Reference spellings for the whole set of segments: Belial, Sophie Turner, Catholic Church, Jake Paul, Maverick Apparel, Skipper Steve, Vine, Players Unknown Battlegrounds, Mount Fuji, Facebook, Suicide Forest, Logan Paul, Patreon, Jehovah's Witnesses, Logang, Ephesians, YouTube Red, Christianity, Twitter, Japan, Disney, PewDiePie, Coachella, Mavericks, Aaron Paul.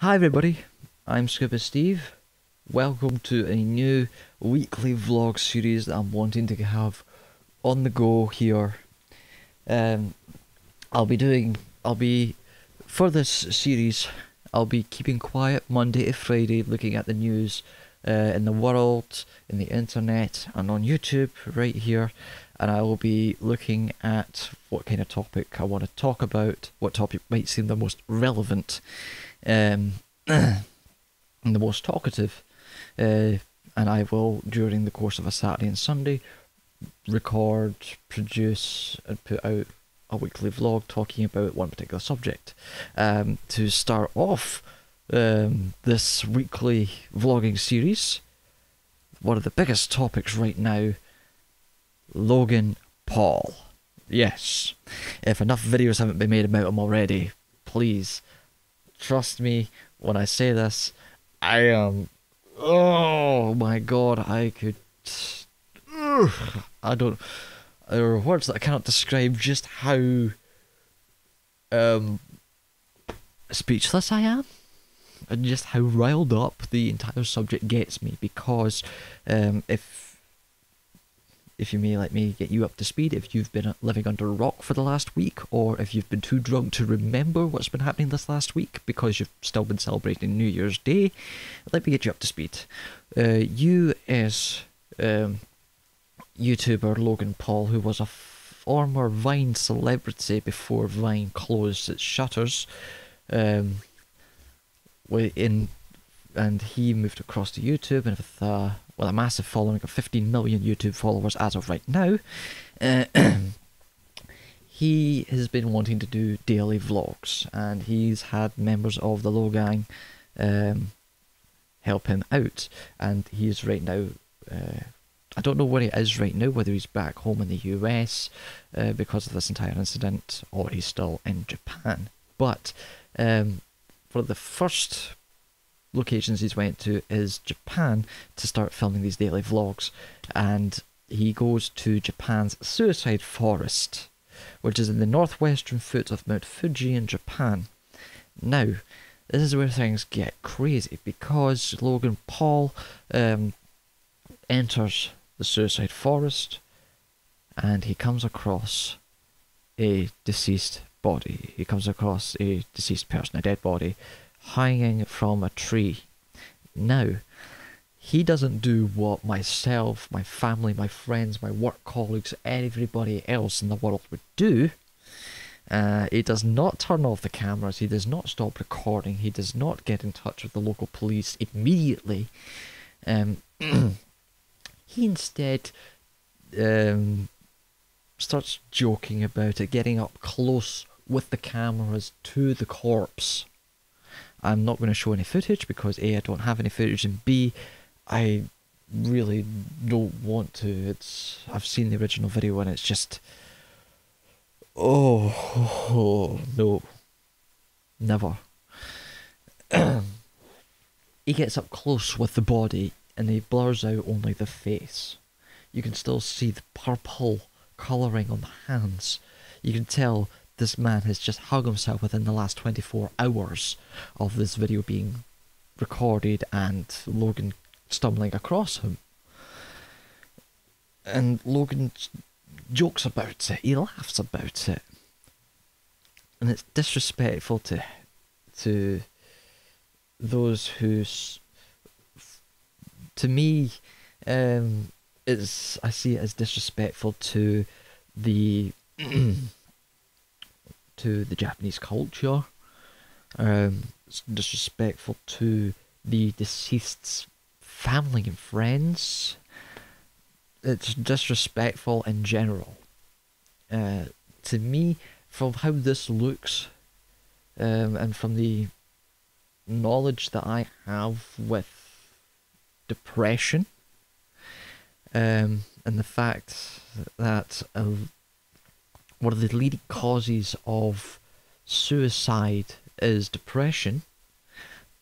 Hi everybody, I'm Skipper Steve. Welcome to a new weekly vlog series that I'm wanting to have on the go here. For this series, I'll be keeping quiet Monday to Friday, looking at the news in the world, in the internet, and on YouTube right here. And I will be looking at what kind of topic I want to talk about, what topic might seem the most relevant and the most talkative, and I will, during the course of a Saturday and Sunday, record, produce and put out a weekly vlog talking about one particular subject. To start off this weekly vlogging series, one of the biggest topics right now, Logan Paul. Yes, if enough videos haven't been made about him already, please trust me when I say this. I am... oh my god, I could... I don't... there are words that I cannot describe just how... speechless I am. And just how riled up the entire subject gets me. Because if you may let me get you up to speed, if you've been living under a rock for the last week, or if you've been too drunk to remember what's been happening this last week because you've still been celebrating New Year's Day, let me get you up to speed. You as YouTuber Logan Paul, who was a former Vine celebrity before Vine closed its shutters, and he moved across to YouTube, and with a massive following of 15 million YouTube followers as of right now, he has been wanting to do daily vlogs, and he's had members of the Logang help him out, and he is right now, I don't know where he is right now, whether he's back home in the US because of this entire incident, or he's still in Japan, but for the first locations he's went to is Japan to start filming these daily vlogs, and he goes to Japan's Suicide Forest, which is in the northwestern foot of Mount Fuji in Japan. Now, this is where things get crazy, because Logan Paul enters the Suicide Forest and he comes across a deceased body. He comes across a deceased person, a dead body, hanging from a tree. Now, he doesn't do what myself, my family, my friends, my work colleagues, everybody else in the world would do. He does not turn off the cameras, he does not stop recording, he does not get in touch with the local police immediately. He instead starts joking about it, getting up close with the cameras to the corpse. I'm not going to show any footage because A, I don't have any footage, and B, I really don't want to. I've seen the original video and it's just... oh no. Never. He gets up close with the body and he blurs out only the face. You can still see the purple colouring on the hands. You can tell this man has just hung himself within the last 24 hours of this video being recorded and Logan stumbling across him. And Logan jokes about it, he laughs about it. And it's disrespectful to those who... to me, I see it as disrespectful to the... to the Japanese culture, it's disrespectful to the deceased's family and friends, it's disrespectful in general. To me, from how this looks, and from the knowledge that I have with depression, and the fact that one of the leading causes of suicide is depression,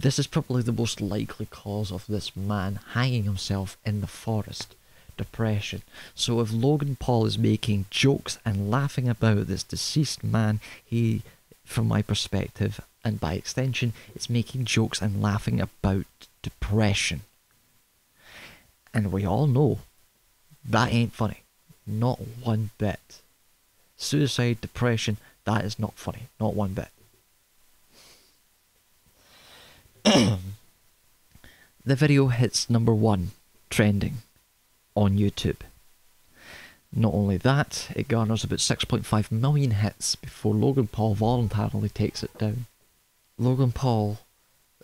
this is probably the most likely cause of this man hanging himself in the forest. Depression. So if Logan Paul is making jokes and laughing about this deceased man, he from my perspective, and by extension, it's making jokes and laughing about depression. And we all know that ain't funny. Not one bit. Suicide, depression, that is not funny. Not one bit. The video hits #1 trending on YouTube. Not only that, it garners about 6.5 million hits before Logan Paul voluntarily takes it down. Logan Paul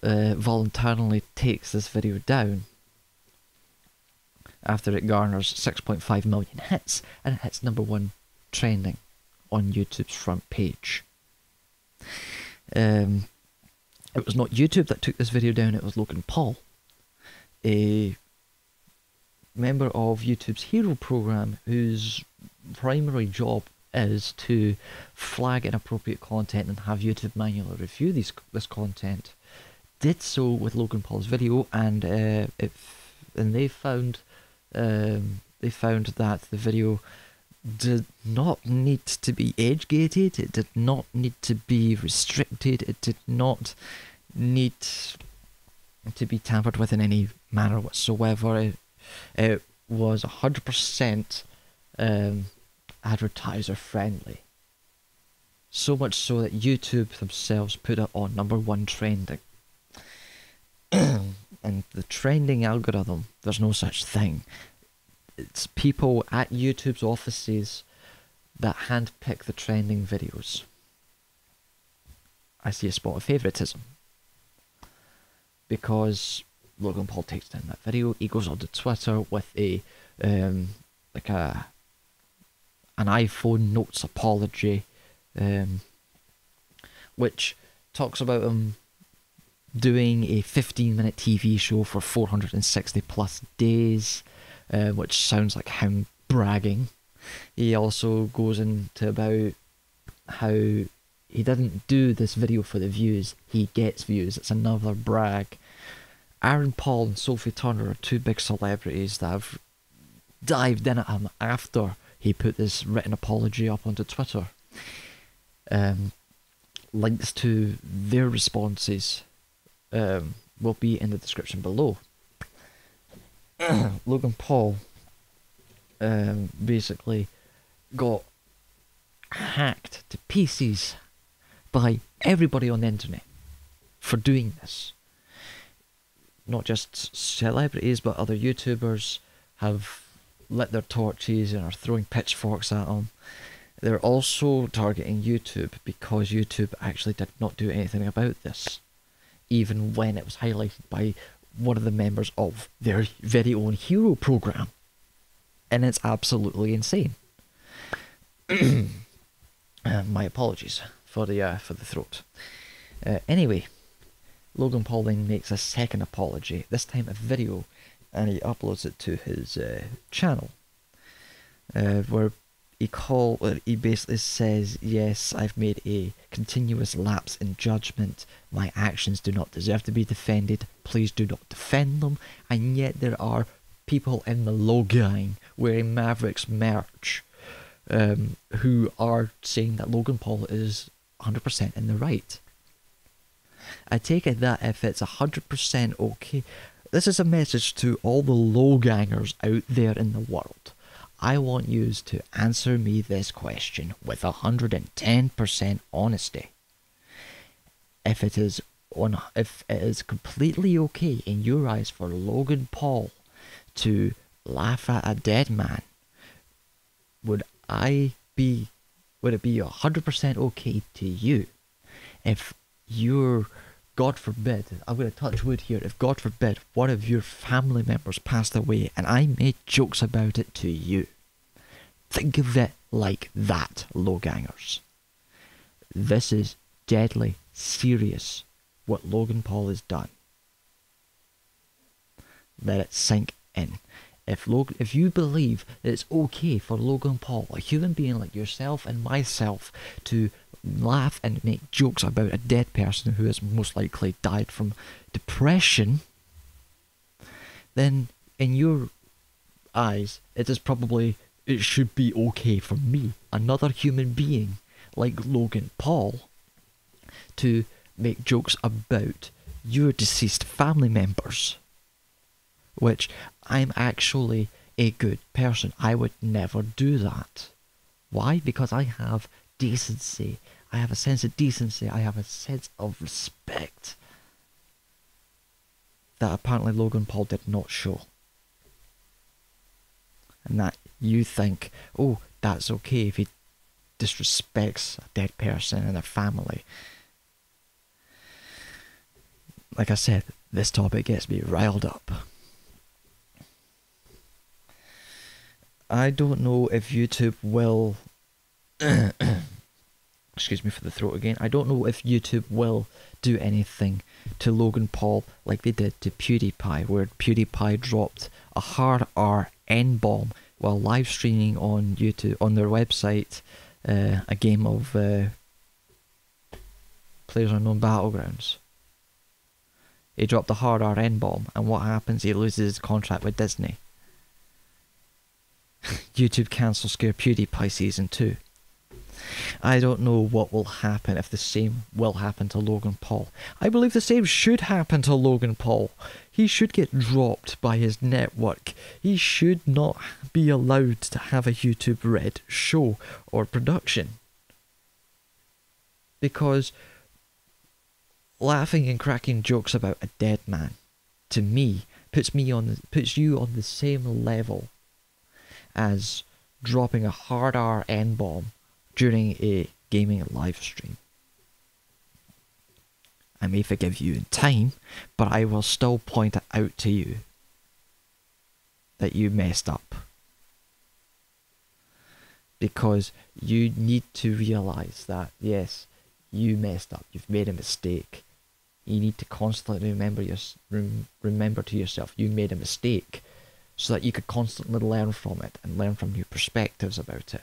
voluntarily takes this video down after it garners 6.5 million hits, and it hits #1 trending on YouTube's front page. It was not YouTube that took this video down, it was Logan Paul, a member of YouTube's Hero program, whose primary job is to flag inappropriate content and have YouTube manually review this content. Did so with Logan Paul's video, and they found that the video did not need to be age gated. It did not need to be restricted. It did not need to be tampered with in any manner whatsoever. It was 100% advertiser friendly. So much so that YouTube themselves put it on #1 trending. And the trending algorithm, there's no such thing. It's people at YouTube's offices that handpick the trending videos. I see a spot of favouritism. Because Logan Paul takes down that video, he goes onto Twitter with a an iPhone notes apology, which talks about him doing a 15-minute TV show for 460 plus days, which sounds like him bragging. He also goes into about how he didn't do this video for the views, he gets views. It's another brag. Aaron Paul and Sophie Turner are two big celebrities that have dived in at him after he put this written apology up onto Twitter. Links to their responses will be in the description below. Logan Paul basically got hacked to pieces by everybody on the internet for doing this. Not just celebrities, but other YouTubers have lit their torches and are throwing pitchforks at them. They're also targeting YouTube because YouTube actually did not do anything about this, even when it was highlighted by one of the members of their very own Hero program. And it's absolutely insane. My apologies for the throat. Anyway, Logan Paul then makes a second apology, this time a video, and he uploads it to his channel, where he basically says, yes, I've made a continuous lapse in judgment, my actions do not deserve to be defended, please do not defend them, and yet there are people in the Logang wearing Mavericks merch who are saying that Logan Paul is 100% in the right. I take it that if it's 100% okay, this is a message to all the Logangers out there in the world. I want yous to answer me this question with 110% honesty. If it is completely okay in your eyes for Logan Paul to laugh at a dead man, would it be 100% okay to you if your, God forbid, I'm going to touch wood here, if God forbid one of your family members passed away and I made jokes about it to you? Think of it like that, Logangers. This is deadly serious, what Logan Paul has done. Let it sink in. If you believe that it's okay for Logan Paul, a human being like yourself and myself, to laugh and make jokes about a dead person who has most likely died from depression, then in your eyes it should be okay for me, another human being like Logan Paul, to make jokes about your deceased family members, which I'm actually a good person. I would never do that. Why? Because I have decency. I have a sense of decency. I have a sense of respect that apparently Logan Paul did not show. And that you think, oh, that's okay if he disrespects a dead person and their family. Like I said, this topic gets me riled up. I don't know if YouTube will... excuse me for the throat again. I don't know if YouTube will do anything to Logan Paul like they did to PewDiePie, where PewDiePie dropped a hard R N-bomb while live streaming on YouTube, on their website, a game of Players Unknown Battlegrounds. He dropped a hard R N-bomb, and what happens? He loses his contract with Disney. YouTube cancels Scare PewDiePie Season 2. I don't know what will happen, if the same will happen to Logan Paul. I believe the same should happen to Logan Paul. He should get dropped by his network. He should not be allowed to have a YouTube Red show or production. Because laughing and cracking jokes about a dead man, to me on, puts you on the same level as dropping a hard R N-bomb during a gaming live stream. I may forgive you in time, but I will still point it out to you that you messed up, because you need to realize that yes, you messed up. You've made a mistake. You need to constantly remember to yourself you made a mistake, so that you could constantly learn from it and learn from new perspectives about it.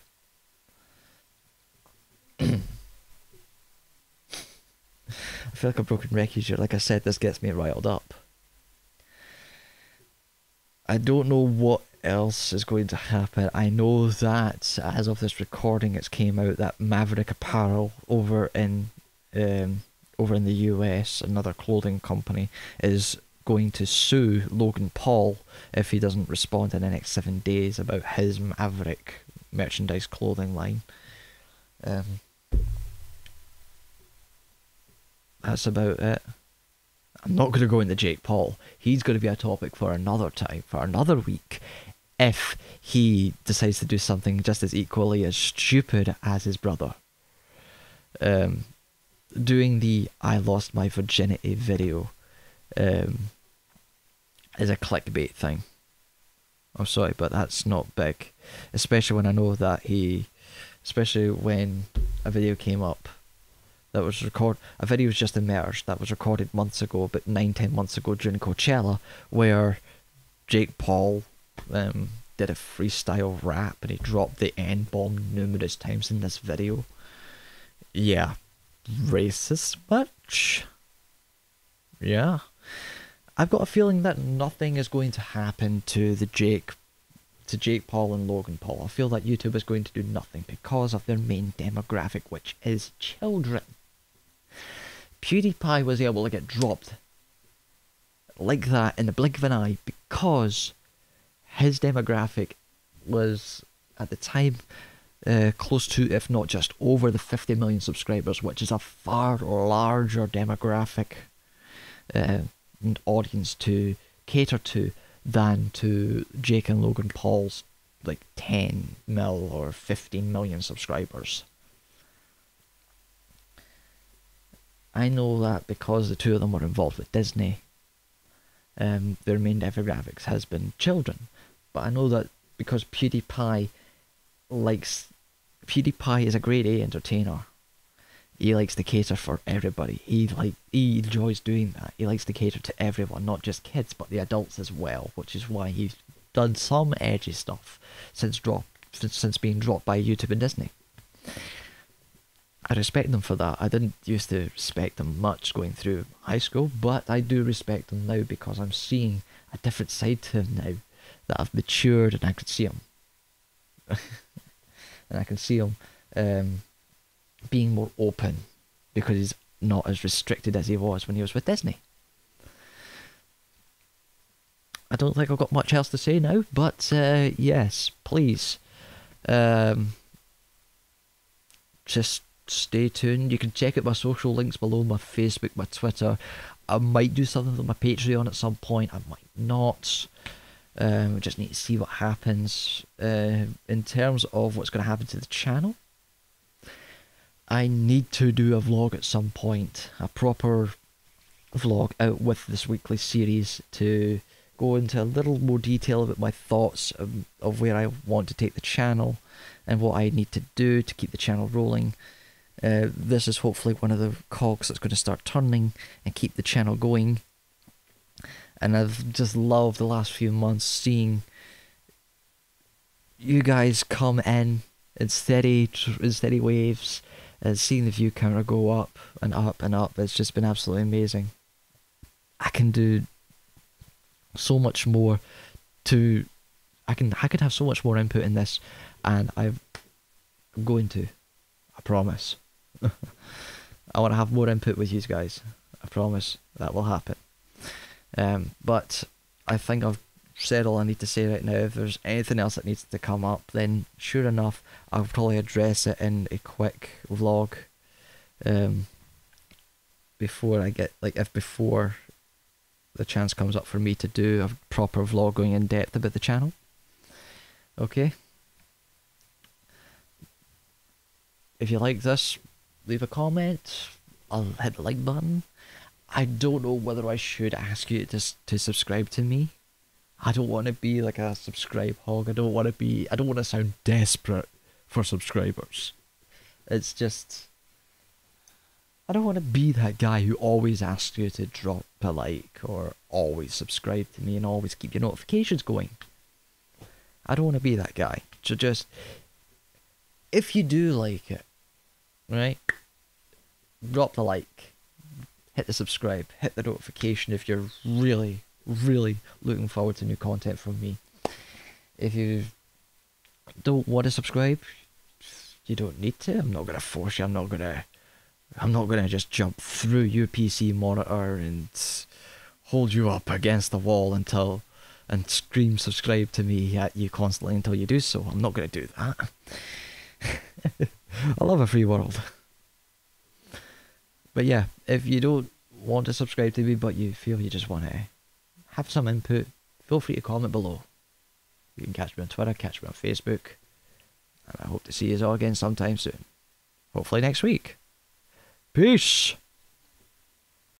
I feel like a broken wreckage here. Like I said, this gets me riled up. I don't know what else is going to happen. I know that as of this recording, it's came out that Maverick Apparel over in the US, another clothing company, is going to sue Logan Paul if he doesn't respond in the next 7 days about his Maverick merchandise clothing line. That's about it. I'm not going to go into Jake Paul. He's going to be a topic for another time, for another week, if he decides to do something just as equally as stupid as his brother. Doing the I lost my virginity video is a clickbait thing. I'm sorry, but that's not big. Especially when I know that he... Especially when a video came up that was recorded. A video was just emerged that was recorded months ago, but 9-10 months ago during Coachella, where Jake Paul did a freestyle rap and he dropped the N-bomb numerous times in this video. Yeah. Racist much? Yeah. I've got a feeling that nothing is going to happen to the Jake Paul and Logan Paul. I feel that YouTube is going to do nothing because of their main demographic, which is children. PewDiePie was able to get dropped like that in the blink of an eye because his demographic was, at the time, close to, if not just over, the 50 million subscribers, which is a far larger demographic and audience to cater to than to Jake and Logan Paul's like 10 mil or 15 million subscribers. I know that because the two of them were involved with Disney, their main demographics has been children. But I know that because PewDiePie is a grade A entertainer. He likes to cater for everybody. He enjoys doing that. He likes to cater to everyone, not just kids, but the adults as well, which is why he's done some edgy stuff since being dropped by YouTube and Disney. I respect them for that. I didn't used to respect them much going through high school, but I do respect them now because I'm seeing a different side to him now that I've matured and I can see him. And I can see him... being more open, because he's not as restricted as he was when he was with Disney. I don't think I've got much else to say now, but yes, please, just stay tuned. You can check out my social links below, my Facebook, my Twitter. I might do something with my Patreon at some point, I might not. We just need to see what happens. In terms of what's going to happen to the channel, I need to do a vlog at some point, a proper vlog out with this weekly series, to go into a little more detail about my thoughts of where I want to take the channel and what I need to do to keep the channel rolling. This is hopefully one of the cogs that's going to start turning and keep the channel going. And I've just loved the last few months seeing you guys come in steady waves, and seeing the view counter go up and up and up. It's just been absolutely amazing. I can do so much more to... I can have so much more input in this, and I'm going to. I promise. I want to have more input with you guys. I promise that will happen. But I think I've said all I need to say right now. If there's anything else that needs to come up, then sure enough, I'll probably address it in a quick vlog. Before I get, like, if before the chance comes up for me to do a proper vlog going in depth about the channel. Okay. If you like this, leave a comment. I'll hit the like button. I don't know whether I should ask you to subscribe to me. I don't want to be like a subscribe hog. I don't want to sound desperate for subscribers. It's just, I don't want to be that guy who always asks you to drop a like or always subscribe to me and always keep your notifications going. I don't want to be that guy. So just, if you do like it, right, drop the like. Hit the subscribe, hit the notification if you're really, really looking forward to new content from me. If you don't want to subscribe, you don't need to. I'm not going to force you. I'm not going to just jump through your PC monitor and hold you up against the wall and scream subscribe to me at you constantly until you do so. I'm not going to do that. I love a free world. But yeah, if you don't want to subscribe to me, but you feel you just want to have some input, feel free to comment below. You can catch me on Twitter, catch me on Facebook, and I hope to see you all again sometime soon. Hopefully next week. Peace!